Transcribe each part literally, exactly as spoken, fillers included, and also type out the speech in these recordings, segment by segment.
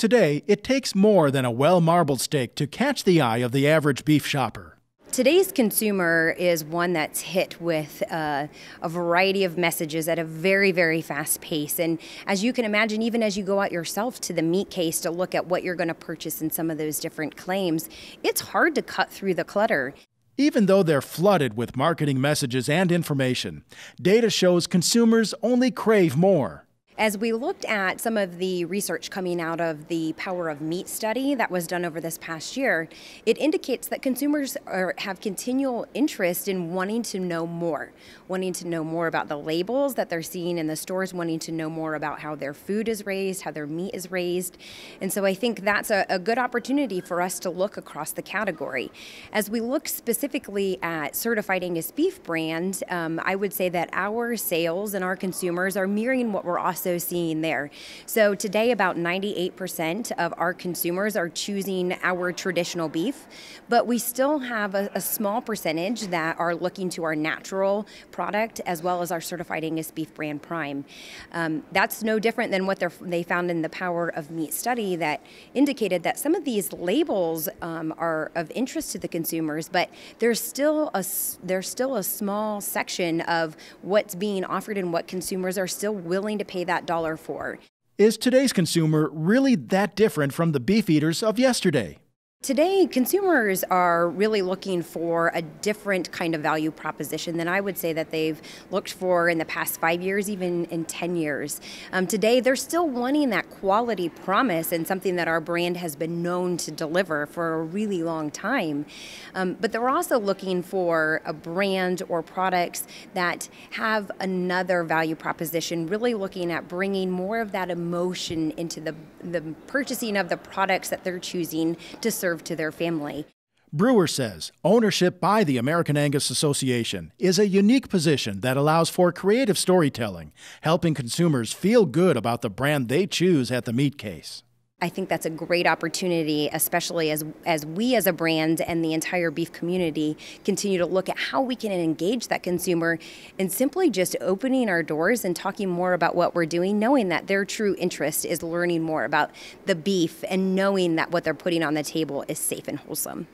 Today, it takes more than a well-marbled steak to catch the eye of the average beef shopper. Today's consumer is one that's hit with uh, a variety of messages at a very, very fast pace. And as you can imagine, even as you go out yourself to the meat case to look at what you're going to purchase in some of those different claims, it's hard to cut through the clutter. Even though they're flooded with marketing messages and information, data shows consumers only crave more. As we looked at some of the research coming out of the Power of Meat study that was done over this past year, it indicates that consumers are, have continual interest in wanting to know more, wanting to know more about the labels that they're seeing in the stores, wanting to know more about how their food is raised, how their meat is raised. And so I think that's a, a good opportunity for us to look across the category. As we look specifically at Certified Angus Beef brand, um, I would say that our sales and our consumers are mirroring what we're also seeing there. So today about ninety-eight percent of our consumers are choosing our traditional beef, but we still have a, a small percentage that are looking to our natural product as well as our Certified Angus Beef brand prime. Um, that's no different than what they found in the Power of Meat study that indicated that some of these labels um, are of interest to the consumers, but there's still a, there's still a small section of what's being offered and what consumers are still willing to pay that that dollar for. Is today's consumer really that different from the beef eaters of yesterday? Today, consumers are really looking for a different kind of value proposition than I would say that they've looked for in the past five years, even in ten years. Um, today, they're still wanting that quality promise and something that our brand has been known to deliver for a really long time. Um, but they're also looking for a brand or products that have another value proposition, really looking at bringing more of that emotion into the, the purchasing of the products that they're choosing to serve to their family. Brewer says ownership by the American Angus Association is a unique position that allows for creative storytelling, helping consumers feel good about the brand they choose at the meat case. I think that's a great opportunity, especially as, as we as a brand and the entire beef community continue to look at how we can engage that consumer and simply just opening our doors and talking more about what we're doing, knowing that their true interest is learning more about the beef and knowing that what they're putting on the table is safe and wholesome.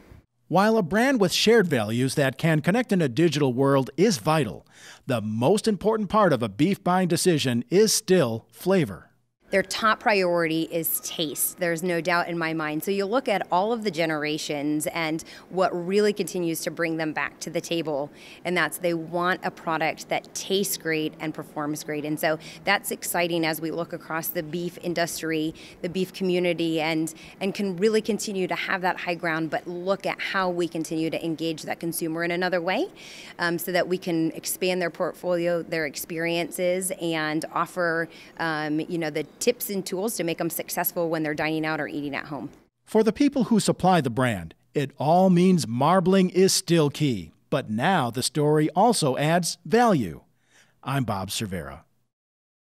While a brand with shared values that can connect in a digital world is vital, the most important part of a beef buying decision is still flavor. Their top priority is taste. There's no doubt in my mind. So you look at all of the generations and what really continues to bring them back to the table, and that's they want a product that tastes great and performs great. And so that's exciting as we look across the beef industry, the beef community, and, and can really continue to have that high ground, but look at how we continue to engage that consumer in another way um, so that we can expand their portfolio, their experiences, and offer um, you know, the tips and tools to make them successful when they're dining out or eating at home. For the people who supply the brand, it all means marbling is still key. But now the story also adds value. I'm Bob Cervera.